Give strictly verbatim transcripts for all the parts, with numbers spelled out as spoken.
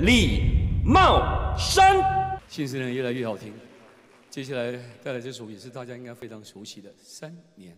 李茂山。信誓人越来越好听，接下来带来这首也是大家应该非常熟悉的《三年》。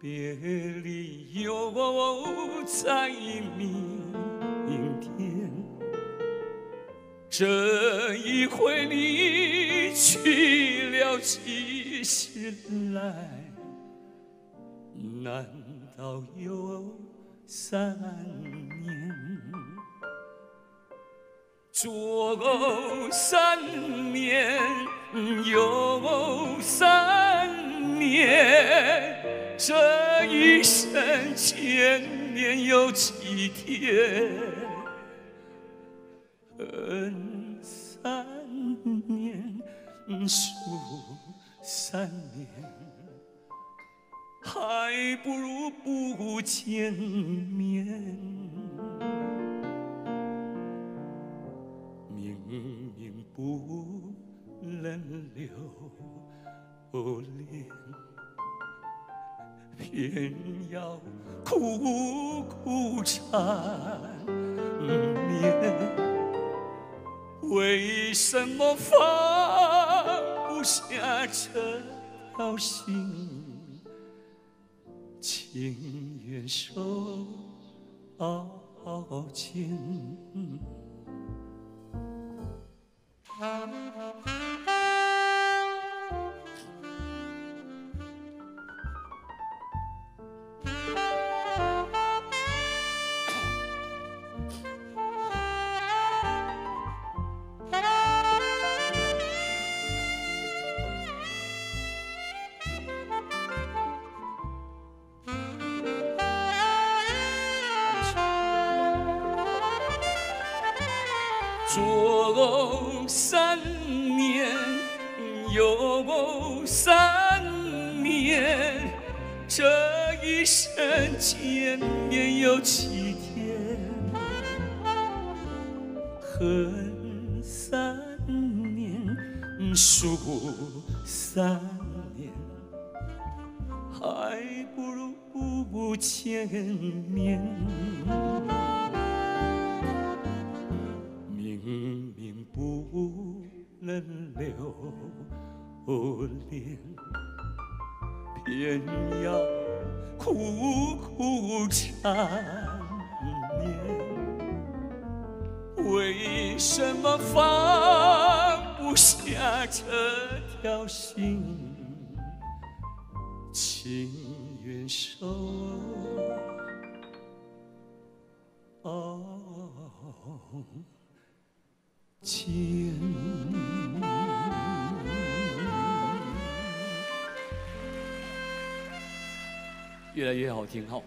别离又在明天，这一回你去了几时来？难道有三年？左三年，右三年。 这一生千年有几天？恨三年，数三年，还不如不见面。明明不能留恋。 偏要苦苦缠绵，为什么放不下这条心？情愿手牵。 三年，还不如不见面。明明不能留恋，偏要苦苦缠绵。为什么放不下这？ 小心，情愿手牵。越来越好听哈。